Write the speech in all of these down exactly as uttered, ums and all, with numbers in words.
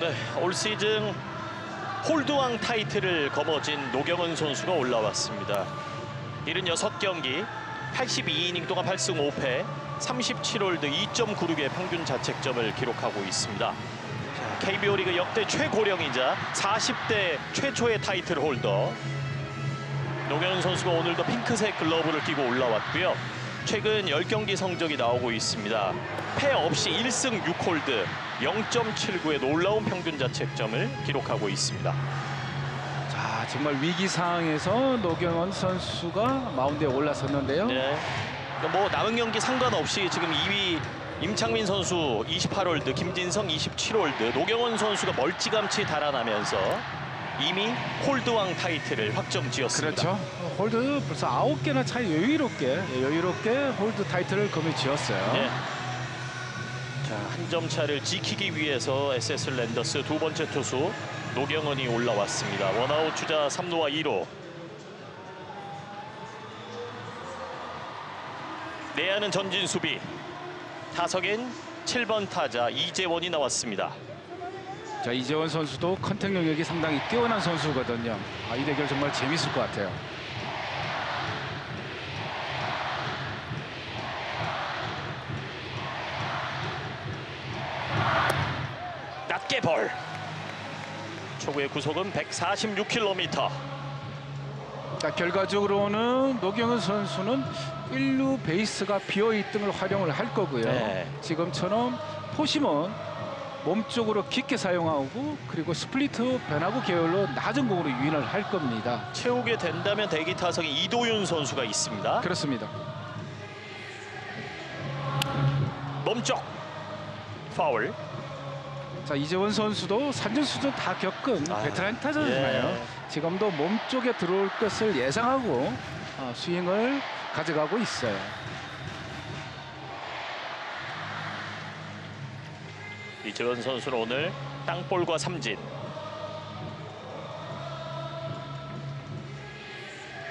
네, 올 시즌 홀드왕 타이틀을 거머쥔 노경은 선수가 올라왔습니다. 칠십육 경기, 팔십이 이닝 동안 팔승 오패, 삼십칠 홀드, 이 점 구육의 평균 자책점을 기록하고 있습니다. 케이비오 리그 역대 최고령이자 사십 대 최초의 타이틀 홀더 노경은 선수가 오늘도 핑크색 글러브를 끼고 올라왔고요. 최근 십 경기 성적이 나오고 있습니다. 패 없이 일승 육 홀드, 영 점 칠구의 놀라운 평균 자책점을 기록하고 있습니다. 자, 정말 위기 상황에서 노경은 선수가 마운드에 올라섰는데요. 네. 뭐 남은 경기 상관없이 지금 이 위 임창민 선수 이십팔 홀드, 김진성 이십칠 홀드, 노경은 선수가 멀찌감치 달아나면서 이미 홀드왕 타이틀을 확정지었습니다. 그렇죠. 홀드 벌써 아홉 개나 차이 여유롭게 여유롭게 홀드 타이틀을 거머쥐었어요. 네. 자, 한 점 차를 지키기 위해서 에스에스지 랜더스 두 번째 투수 노경은이 올라왔습니다. 원아웃 주자 삼루와 이루. 내야는 전진 수비. 타석엔 칠 번 타자 이재원이 나왔습니다. 자, 이재원 선수도 컨택 능력이 상당히 뛰어난 선수거든요. 아, 이 대결 정말 재밌을 것 같아요. 낮게 볼. 초구의 구속은 백사십육 킬로미터. 자, 결과적으로는 노경은 선수는 일 루 베이스가 비어있음을 활용을 할 거고요. 네. 지금처럼 포심은 몸쪽으로 깊게 사용하고 그리고 스플리트 변화구 계열로 낮은 공으로 유인을 할 겁니다. 채우게 된다면 대기 타석에 이도윤 선수가 있습니다. 그렇습니다. 몸쪽 파울. 자, 이재원 선수도 산전수전 다 겪은 아, 베테랑 타자잖아요. 예. 지금도 몸쪽에 들어올 것을 예상하고 어, 스윙을 가져가고 있어요. 이재원 선수는 오늘 땅볼과 삼진.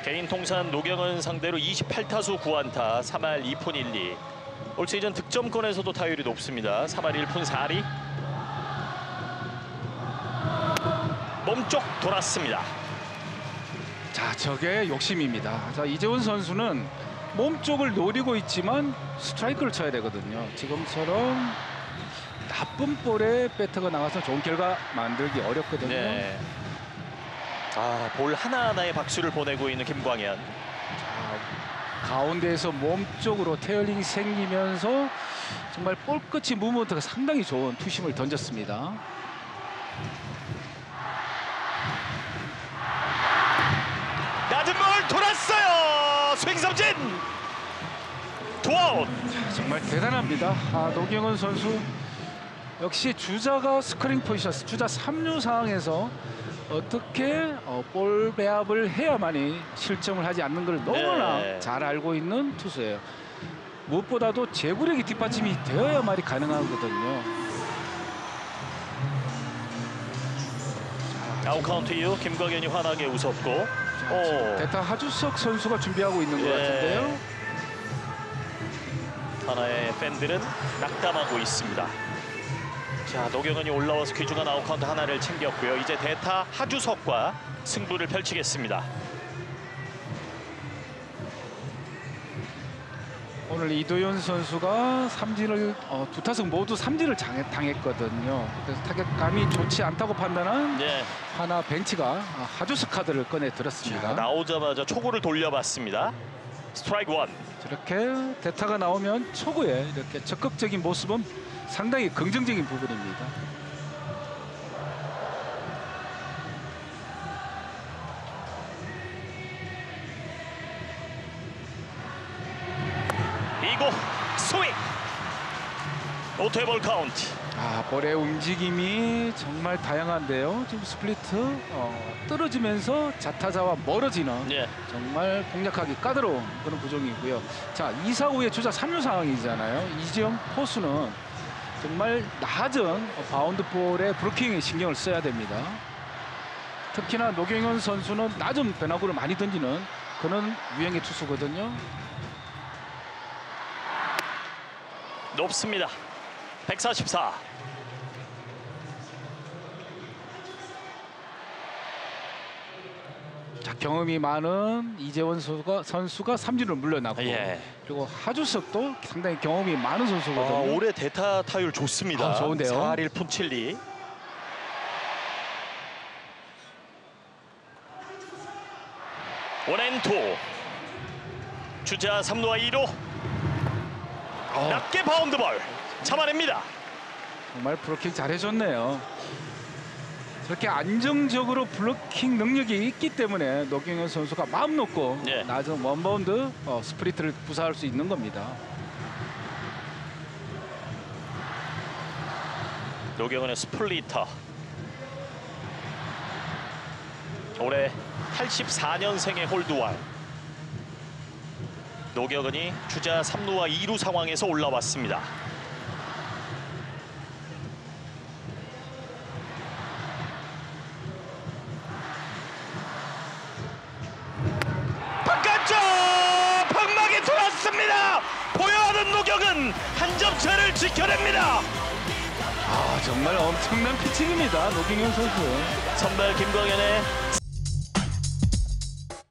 개인 통산 노경은 상대로 이십팔 타수 구안타, 삼 할 이 푼 일 리. 올 시즌 득점권에서도 타율이 높습니다. 삼 할 일 푼 사 리. 몸쪽 돌았습니다. 자, 저게 욕심입니다. 자, 이재원 선수는 몸쪽을 노리고 있지만 스트라이크를 쳐야 되거든요. 지금처럼 나쁜 볼에 배트가 나가서 좋은 결과 만들기 어렵거든요. 네. 아, 볼 하나하나에 박수를 보내고 있는 김광현. 자, 가운데에서 몸쪽으로 테일링이 생기면서 정말 볼끝이 무브먼트가 상당히 좋은 투심을 던졌습니다. 낮은 볼 돌았어요. 스윙 삼진. 투아웃. 정말 대단합니다. 아, 노경은 선수 역시 주자가 스크린 포지션, 주자 삼 루 상황에서 어떻게 어, 볼 배합을 해야만이 실점을 하지 않는 걸 너무나 네. 잘 알고 있는 투수예요. 무엇보다도 제구력이 뒷받침이 되어야만이 가능하거든요. 아웃카운트 이후 김광현이 환하게 웃었고 대타 하주석 선수가 준비하고 있는 것 예. 같은데요. 하나의 팬들은 낙담하고 있습니다. 자, 노경은이 올라와서 귀중한 아웃카운트 하나를 챙겼고요. 이제 대타 하주석과 승부를 펼치겠습니다. 오늘 이도현 선수가 삼진을 어, 두 타석 모두 삼진을 장애, 당했거든요. 그래서 타격감이 좋지 않다고 판단한 네. 하나 벤치가 하주석 카드를 꺼내 들었습니다. 나오자마자 초구를 돌려봤습니다. 스트라이크 원. 저렇게 대타가 나오면 초구에 이렇게 적극적인 모습은 상당히 긍정적인 부분입니다. 이고 스윙. 노테이블 카운트. 아, 볼의 움직임이 정말 다양한데요. 지금 스플리트 어, 떨어지면서 좌타자와 멀어지는 예. 정말 공략하기 까다로운 그런 구종이고요. 자, 이, 사, 오의 주자 삼 루 상황이잖아요. 이지영 포수는 정말 낮은 바운드볼에 브루킹에 신경을 써야 됩니다. 특히나 노경은 선수는 낮은 변화구를 많이 던지는 그런 유형의 투수거든요. 높습니다. 백사십사. 자, 경험이 많은 이재원 선수가, 선수가 삼진을 물러났고, 예. 그리고 하주석도 상당히 경험이 많은 선수거든요. 어, 올해 대타 타율 좋습니다. 아, 좋은데요. 사할 일 푼 칠리. 원앤투. 주자 삼루와 이루. 어. 낮게 바운드볼. 참아냅니다. 정말 브로킹 잘해줬네요. 저렇게 안정적으로 블로킹 능력이 있기 때문에 노경은 선수가 마음 놓고 예. 낮은 원바운드 어, 스프리트를 구사할 수 있는 겁니다. 노경은의 스플리터. 올해 팔십사 년생의 홀드완. 노경은이 주자 삼루와 이루 상황에서 올라왔습니다. 노경은 한 점차를 지켜냅니다. 아, 정말 엄청난 피칭입니다. 노경은 선수. 선발 김광현의